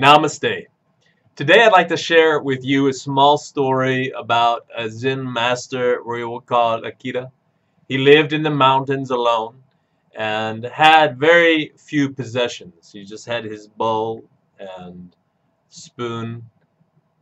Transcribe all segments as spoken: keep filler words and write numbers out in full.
Namaste. Today I'd like to share with you a small story about a Zen master we will call Akita. He lived in the mountains alone and had very few possessions. He just had his bowl and spoon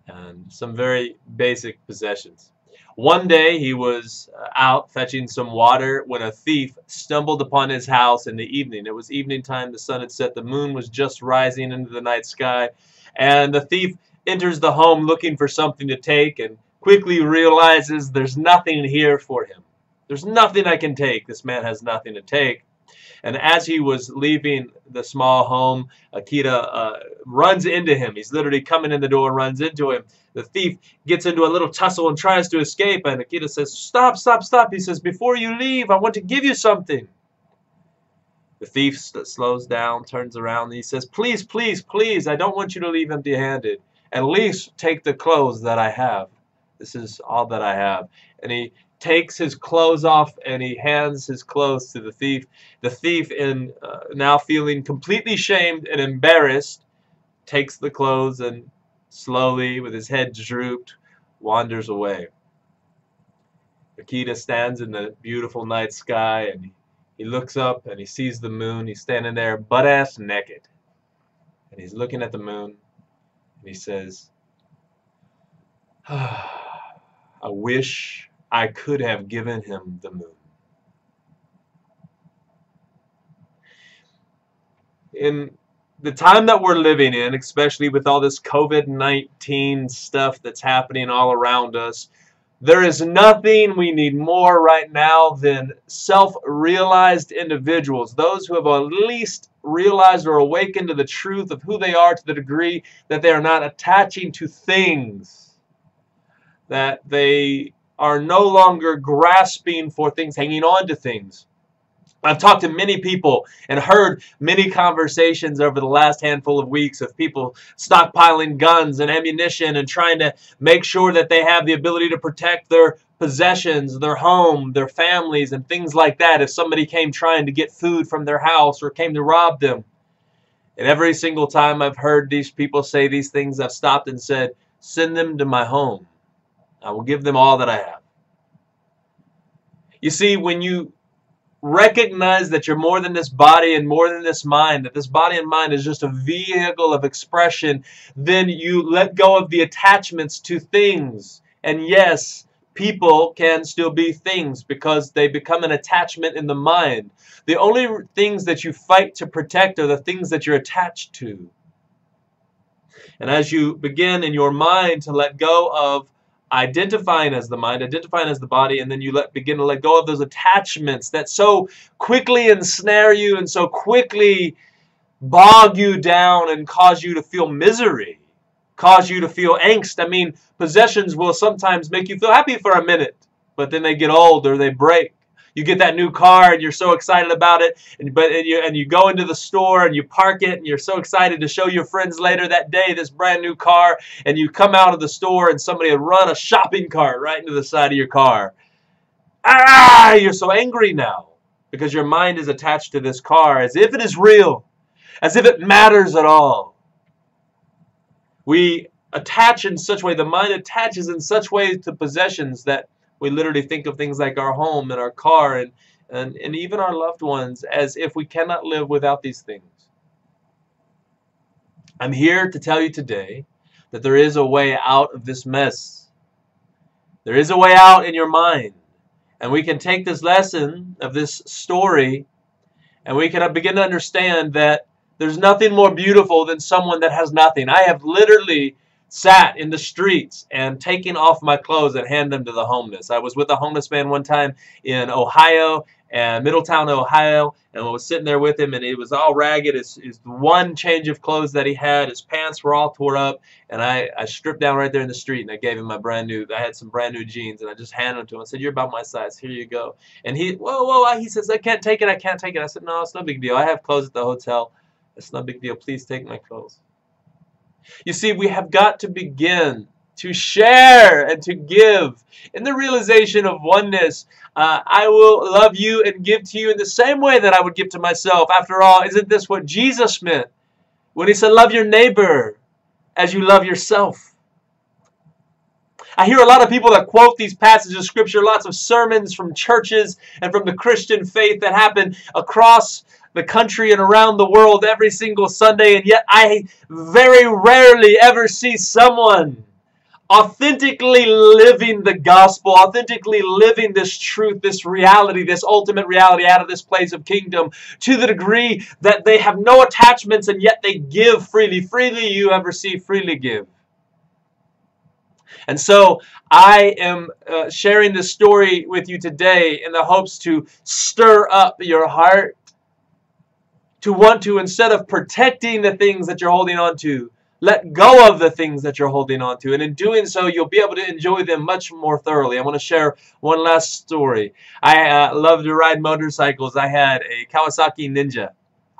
and some very basic possessions. One day he was out fetching some water when a thief stumbled upon his house in the evening. It was evening time, the sun had set, the moon was just rising into the night sky, and the thief enters the home looking for something to take and quickly realizes there's nothing here for him. There's nothing I can take. This man has nothing to take. And as he was leaving the small home, Akita uh, runs into him. He's literally coming in the door and runs into him. The thief gets into a little tussle and tries to escape. And Akita says, stop, stop, stop. He says, before you leave, I want to give you something. The thief slows down, turns around, and he says, please, please, please, I don't want you to leave empty-handed. At least take the clothes that I have. This is all that I have. And he takes his clothes off and he hands his clothes to the thief. The thief, in uh, now feeling completely shamed and embarrassed, takes the clothes and slowly, with his head drooped, wanders away. Akita stands in the beautiful night sky and he looks up and he sees the moon. He's standing there butt-ass naked. And he's looking at the moon and he says, ah, I wish I could have given him the moon. In the time that we're living in, especially with all this COVID nineteen stuff that's happening all around us, there is nothing we need more right now than self-realized individuals, those who have at least realized or awakened to the truth of who they are to the degree that they are not attaching to things, that they are no longer grasping for things, hanging on to things. I've talked to many people and heard many conversations over the last handful of weeks of people stockpiling guns and ammunition and trying to make sure that they have the ability to protect their possessions, their home, their families, and things like that if somebody came trying to get food from their house or came to rob them. And every single time I've heard these people say these things, I've stopped and said, send them to my home. I will give them all that I have. You see, when you recognize that you're more than this body and more than this mind, that this body and mind is just a vehicle of expression, then you let go of the attachments to things. And yes, people can still be things because they become an attachment in the mind. The only things that you fight to protect are the things that you're attached to. And as you begin in your mind to let go of identifying as the mind, identifying as the body, and then you let begin to let go of those attachments that so quickly ensnare you and so quickly bog you down and cause you to feel misery, cause you to feel angst. I mean, possessions will sometimes make you feel happy for a minute, but then they get old or they break. You get that new car and you're so excited about it, and but and you and you go into the store and you park it and you're so excited to show your friends later that day this brand new car, and you come out of the store and somebody had run a shopping cart right into the side of your car. Ah! You're so angry now because your mind is attached to this car as if it is real, as if it matters at all. We attach in such a way, the mind attaches in such ways to possessions that we literally think of things like our home and our car and, and, and even our loved ones as if we cannot live without these things. I'm here to tell you today that there is a way out of this mess. There is a way out in your mind. And we can take this lesson of this story and we can begin to understand that there's nothing more beautiful than someone that has nothing. I have literally sat in the streets and taking off my clothes and hand them to the homeless. I was with a homeless man one time in Ohio, and Middletown, Ohio, and I was sitting there with him, and he was all ragged. His, his one change of clothes that he had, his pants were all tore up, and I, I stripped down right there in the street, and I gave him my brand new, I had some brand new jeans, and I just handed them to him. I said, you're about my size. Here you go. And he, whoa, whoa, he says, I can't take it. I can't take it. I said, no, it's no big deal. I have clothes at the hotel. It's no big deal. Please take my clothes. You see, we have got to begin to share and to give in the realization of oneness. Uh, I will love you and give to you in the same way that I would give to myself. After all, isn't this what Jesus meant when he said, love your neighbor as you love yourself. I hear a lot of people that quote these passages of Scripture, lots of sermons from churches and from the Christian faith that happen across the country and around the world every single Sunday, and yet I very rarely ever see someone authentically living the gospel, authentically living this truth, this reality, this ultimate reality out of this place of kingdom, to the degree that they have no attachments and yet they give freely. Freely you ever see, freely give. And so I am uh, sharing this story with you today in the hopes to stir up your heart to want to, instead of protecting the things that you're holding on to, let go of the things that you're holding on to. And in doing so, you'll be able to enjoy them much more thoroughly. I want to share one last story. I uh, love to ride motorcycles. I had a Kawasaki Ninja,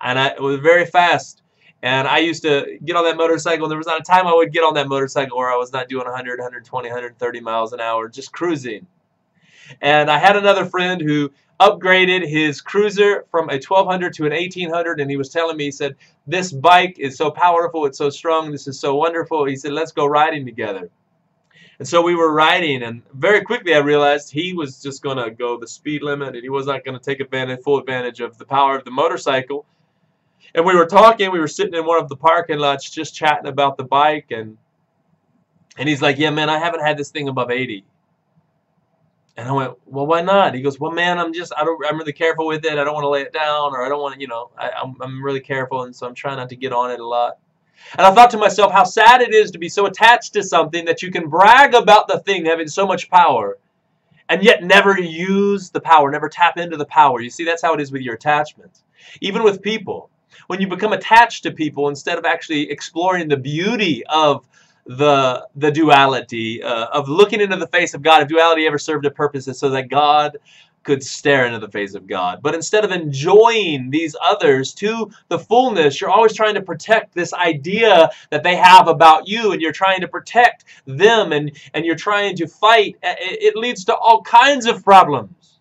and I, it was very fast. And I used to get on that motorcycle, and there was not a time I would get on that motorcycle where I was not doing one hundred, one twenty, one thirty miles an hour, just cruising. And I had another friend who upgraded his cruiser from a twelve hundred to an eighteen hundred, and he was telling me, he said, this bike is so powerful, it's so strong, this is so wonderful. He said, let's go riding together. And so we were riding, and very quickly I realized he was just going to go the speed limit, and he was not going to take advantage, full advantage of the power of the motorcycle. And we were talking, we were sitting in one of the parking lots just chatting about the bike, and and he's like, yeah, man, I haven't had this thing above eighty. And I went, well, why not? He goes, well, man, I'm just, I don't, I'm really careful with it. I don't want to lay it down, or I don't want to, you know, I, I'm, I'm really careful, and so I'm trying not to get on it a lot. And I thought to myself, how sad it is to be so attached to something that you can brag about the thing having so much power, and yet never use the power, never tap into the power. You see, that's how it is with your attachments. Even with people, when you become attached to people, instead of actually exploring the beauty of the the duality, uh, of looking into the face of God. If duality ever served a purpose, is so that God could stare into the face of God. But instead of enjoying these others to the fullness, you're always trying to protect this idea that they have about you, and you're trying to protect them, and, and you're trying to fight. It leads to all kinds of problems.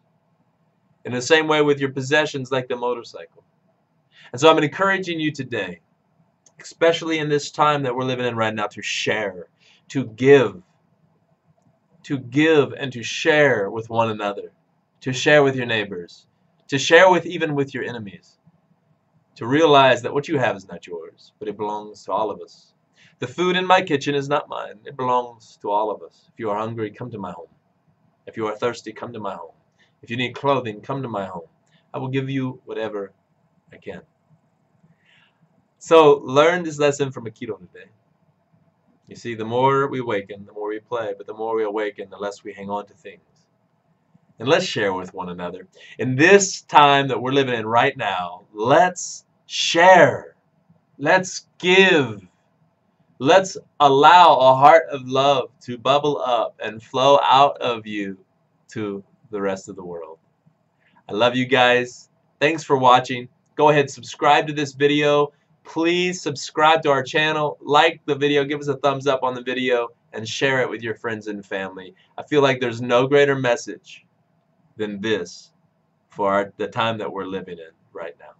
In the same way with your possessions, like the motorcycle. And so I'm encouraging you today, especially in this time that we're living in right now, to share, to give, to give and to share with one another, to share with your neighbors, to share with even with your enemies, to realize that what you have is not yours, but it belongs to all of us. The food in my kitchen is not mine. It belongs to all of us. If you are hungry, come to my home. If you are thirsty, come to my home. If you need clothing, come to my home. I will give you whatever I can. So learn this lesson from Aikido today. You see, the more we awaken, the more we play, but the more we awaken, the less we hang on to things. And let's share with one another. In this time that we're living in right now, let's share. Let's give. Let's allow a heart of love to bubble up and flow out of you to the rest of the world. I love you guys. Thanks for watching. Go ahead, subscribe to this video. Please subscribe to our channel, like the video, give us a thumbs up on the video, and share it with your friends and family. I feel like there's no greater message than this for our, the time that we're living in right now.